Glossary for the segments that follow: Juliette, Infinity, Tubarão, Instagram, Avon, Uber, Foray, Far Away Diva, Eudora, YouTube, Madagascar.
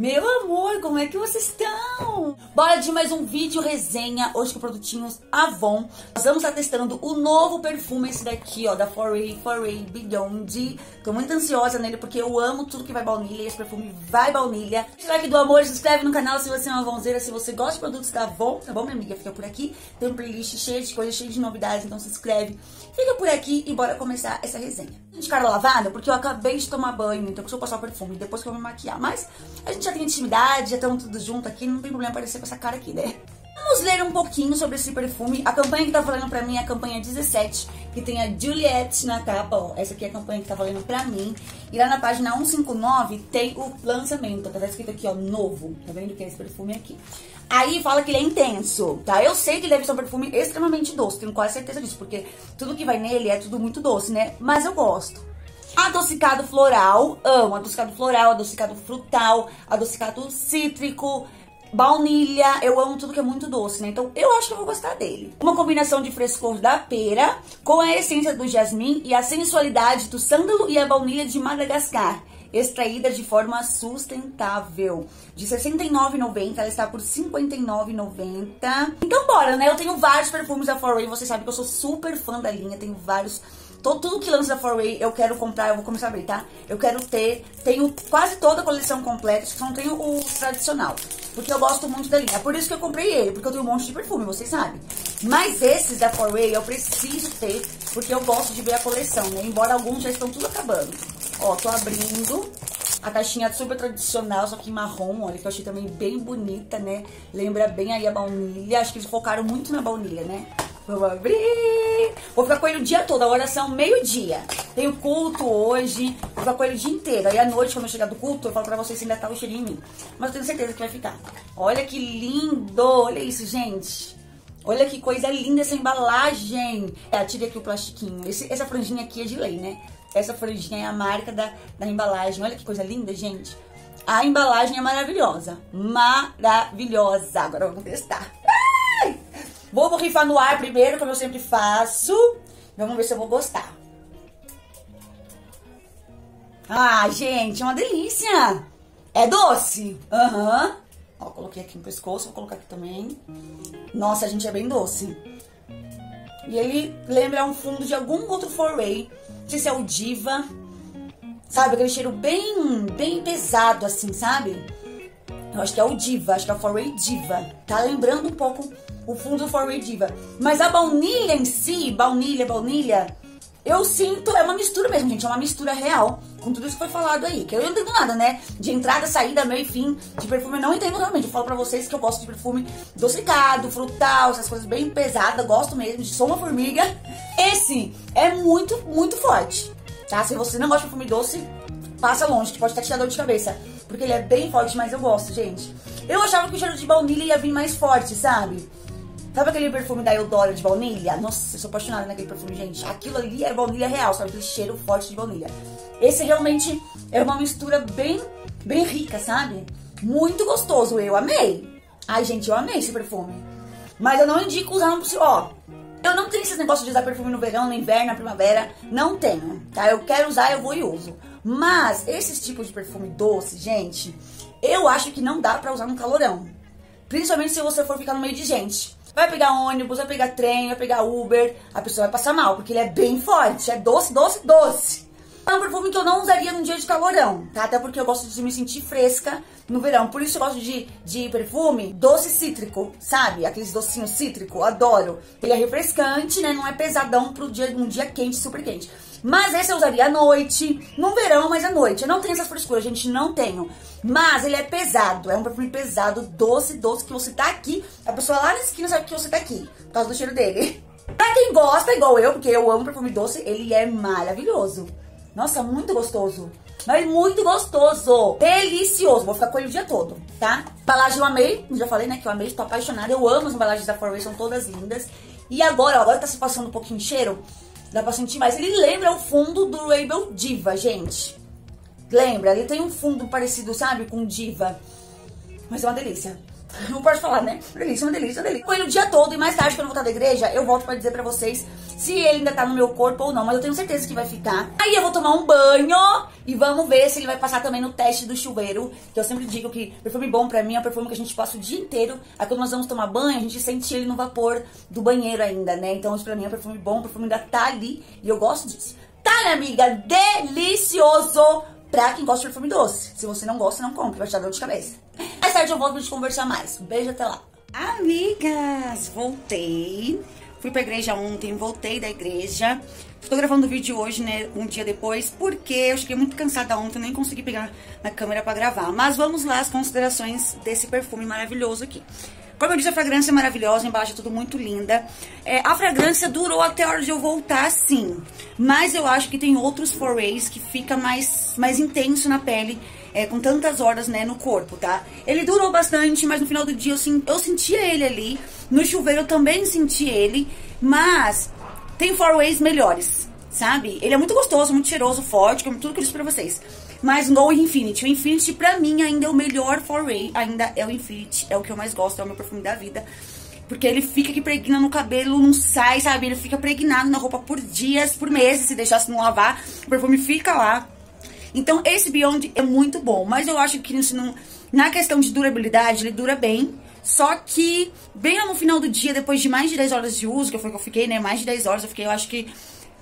Meu amor, como é que vocês estão? Bora de mais um vídeo resenha, hoje com produtinhos Avon. Nós vamos estar testando o novo perfume, esse daqui, ó, da Foray Beyond. Tô muito ansiosa nele, porque eu amo tudo que vai baunilha, e esse perfume vai baunilha. Deixa o like do amor, se inscreve no canal se você é uma Avonzeira, se você gosta de produtos da Avon, tá bom, minha amiga? Fica por aqui, tem uma playlist cheia de coisas, cheia de novidades, então se inscreve. Fica por aqui e bora começar essa resenha. De cara lavada, porque eu acabei de tomar banho, então preciso passar o perfume depois que eu me maquiar. Mas a gente já tem intimidade, já estamos tudo junto aqui, não tem problema aparecer com essa cara aqui, né? Vamos ler um pouquinho sobre esse perfume. A campanha que tá valendo pra mim é a campanha 17, que tem a Juliette na capa, ó. Essa aqui é a campanha que tá valendo pra mim. E lá na página 159 tem o lançamento, tá escrito aqui, ó, novo. Tá vendo que é esse perfume aqui? Aí fala que ele é intenso, tá? Eu sei que ele deve ser um perfume extremamente doce, tenho quase certeza disso, porque tudo que vai nele é tudo muito doce, né? Mas eu gosto. Adocicado floral, amo. Adocicado floral, adocicado frutal, adocicado cítrico, baunilha, eu amo tudo que é muito doce, né? Então eu acho que eu vou gostar dele. Uma combinação de frescor da pera com a essência do jasmim e a sensualidade do sândalo e a baunilha de Madagascar, extraída de forma sustentável. De R$ 69,90, ela está por R$ 59,90. Então bora, né? Eu tenho vários perfumes da Foray, vocês sabem que eu sou super fã da linha, tenho vários. Tudo que lança da Foray eu quero comprar, eu vou começar a abrir, tá? Eu quero ter, tenho quase toda a coleção completa, só não tenho o tradicional, porque eu gosto muito da linha. É por isso que eu comprei ele, porque eu tenho um monte de perfume, vocês sabem. Mas esses da Foray eu preciso ter, porque eu gosto de ver a coleção, né? Embora alguns já estão tudo acabando. Ó, tô abrindo a caixinha super tradicional, só que marrom, olha, que eu achei também bem bonita, né? Lembra bem aí a baunilha, acho que eles focaram muito na baunilha, né? Vamos abrir! Vou ficar com ele o dia todo, agora são meio-dia. Tenho culto hoje, vou ficar com ele o dia inteiro. Aí à noite, quando eu chegar do culto, eu falo pra vocês se ainda tá o cheirinho em mim. Mas eu tenho certeza que vai ficar. Olha que lindo! Olha isso, gente! Olha que coisa linda essa embalagem! É, tirei aqui o plastiquinho. Essa franjinha aqui é de lei, né? Essa franjinha é a marca da embalagem. Olha que coisa linda, gente! A embalagem é maravilhosa. Maravilhosa! Agora vamos testar. Vou rifar no ar primeiro, como eu sempre faço. Vamos ver se eu vou gostar. Ah, gente, é uma delícia. É doce. Aham. Ó, coloquei aqui no pescoço, vou colocar aqui também. Nossa, gente, é bem doce. E ele lembra um fundo de algum outro Foray. Não sei se é o Diva. Sabe, aquele cheiro bem pesado, assim, sabe? Eu acho que é o Diva, acho que é o Foray Diva. Tá lembrando um pouco o fundo do Far Away Diva. Mas a baunilha em si, baunilha, eu sinto, é uma mistura mesmo, gente. É uma mistura real com tudo isso que foi falado aí. Que eu não entendo nada, né? De entrada, saída, meio e fim de perfume, eu não entendo realmente. Eu falo pra vocês que eu gosto de perfume docicado, frutal, essas coisas bem pesadas. Gosto mesmo, sou uma formiga. Esse é muito forte, tá? Se você não gosta de perfume doce, passa longe, que pode estar te dando dor de cabeça. Porque ele é bem forte, mas eu gosto, gente. Eu achava que o cheiro de baunilha ia vir mais forte, sabe? Sabe aquele perfume da Eudora de baunilha? Nossa, eu sou apaixonada naquele perfume, gente. Aquilo ali é baunilha real, sabe? Aquele cheiro forte de baunilha. Esse realmente é uma mistura bem rica, sabe? Muito gostoso, eu amei. Ai, gente, eu amei esse perfume. Mas eu não indico usar no... Ó, eu não tenho esses negócios de usar perfume no verão, no inverno, na primavera. Não tenho, tá? Eu quero usar, eu vou e uso. Mas esses tipos de perfume doce, gente, eu acho que não dá pra usar no calorão. Principalmente se você for ficar no meio de gente. Vai pegar ônibus, vai pegar trem, vai pegar Uber. A pessoa vai passar mal, porque ele é bem forte. É doce. É um perfume que eu não usaria num dia de calorão, tá? Até porque eu gosto de me sentir fresca no verão. Por isso eu gosto de perfume doce cítrico, sabe? Aqueles docinhos cítrico, adoro. Ele é refrescante, né? Não é pesadão pro dia, um dia quente, super quente. Mas esse eu usaria à noite, no verão, mas à noite. Eu não tenho essas frescuras, gente, não tenho. Mas ele é pesado, é um perfume pesado, doce, que você tá aqui. A pessoa lá na esquina sabe que você tá aqui, por causa do cheiro dele. Pra quem gosta, igual eu, porque eu amo perfume doce, ele é maravilhoso. Nossa, muito gostoso. Mas muito gostoso. Delicioso. Vou ficar com ele o dia todo, tá? Embalagem eu amei. Já falei, né, que eu amei. Tô apaixonada. Eu amo as embalagens da Foray. São todas lindas. E agora tá se passando um pouquinho de cheiro. Dá pra sentir mais. Ele lembra o fundo do Label Diva, gente. Lembra? Ele tem um fundo parecido, sabe? Com Diva. Mas é uma delícia. Não pode falar, né? Delícia, uma delícia, uma delícia. Foi no dia todo e mais tarde, quando eu voltar da igreja, eu volto pra dizer pra vocês se ele ainda tá no meu corpo ou não. Mas eu tenho certeza que vai ficar. Aí eu vou tomar um banho e vamos ver se ele vai passar também no teste do chuveiro. Que eu sempre digo que perfume bom pra mim é um perfume que a gente passa o dia inteiro. Aí quando nós vamos tomar banho, a gente sente ele no vapor do banheiro ainda, né? Então isso pra mim é um perfume bom, o perfume ainda tá ali. E eu gosto disso. Tá, né, amiga? Delicioso! Pra quem gosta de perfume doce. Se você não gosta, não compre, vai te dar dor de cabeça. Mais tarde eu volto pra gente conversar mais. Beijo, até lá. Amigas, voltei. Fui pra igreja ontem, voltei da igreja. Tô gravando o vídeo hoje, né, um dia depois, porque eu cheguei muito cansada ontem, nem consegui pegar na câmera pra gravar. Mas vamos lá, as considerações desse perfume maravilhoso aqui. Como eu disse, a fragrância é maravilhosa, embaixo é tudo muito linda. É, a fragrância durou até a hora de eu voltar, sim. Mas eu acho que tem outros forays que fica mais intenso na pele, com tantas horas, né, no corpo, tá? Ele durou bastante, mas no final do dia eu sentia ele ali. No chuveiro eu também senti ele, mas tem forays melhores, sabe? Ele é muito gostoso, muito cheiroso, forte, como tudo que eu disse pra vocês. Mas não o Infinity. O Infinity, pra mim, ainda é o melhor Foray. Ainda é o Infinity. É o que eu mais gosto. É o meu perfume da vida. Porque ele fica que pregna no cabelo, não sai, sabe? Ele fica pregnado na roupa por dias, por meses. Se deixasse não lavar, o perfume fica lá. Então, esse Beyond é muito bom. Mas eu acho que na questão de durabilidade, ele dura bem. Só que, bem lá no final do dia, depois de mais de 10 horas de uso, que eu fiquei, né? Mais de 10 horas, eu fiquei, eu acho que...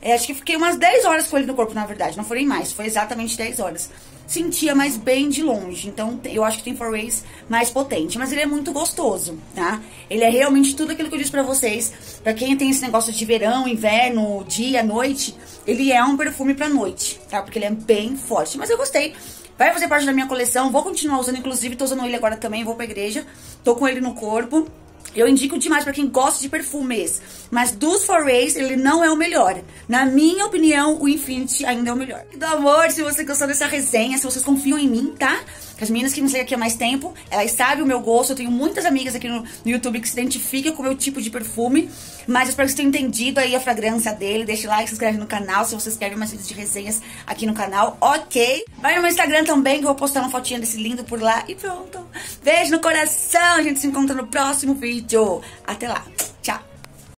acho que fiquei umas 10 horas com ele no corpo, na verdade. Não foram mais, foi exatamente 10 horas. Sentia, mas bem de longe. Então, eu acho que tem Forays mais potente. Mas ele é muito gostoso, tá? Ele é realmente tudo aquilo que eu disse pra vocês. Pra quem tem esse negócio de verão, inverno, dia, noite, ele é um perfume pra noite, tá? Porque ele é bem forte. Mas eu gostei. Vai fazer parte da minha coleção. Vou continuar usando, inclusive, tô usando ele agora também. Vou pra igreja. Tô com ele no corpo. Eu indico demais pra quem gosta de perfumes, mas dos Forays ele não é o melhor. Na minha opinião, o Infinity ainda é o melhor. Do amor, se você gostou dessa resenha, se vocês confiam em mim, tá? As meninas que me seguem aqui há mais tempo, elas sabem o meu gosto. Eu tenho muitas amigas aqui no YouTube que se identificam com o meu tipo de perfume. Mas eu espero que vocês tenham entendido aí a fragrância dele. Deixa o like, se inscreve no canal se vocês querem mais vídeos de resenhas aqui no canal, ok? Vai no meu Instagram também que eu vou postar uma fotinha desse lindo por lá e pronto. Beijo no coração, a gente se encontra no próximo vídeo. Até lá!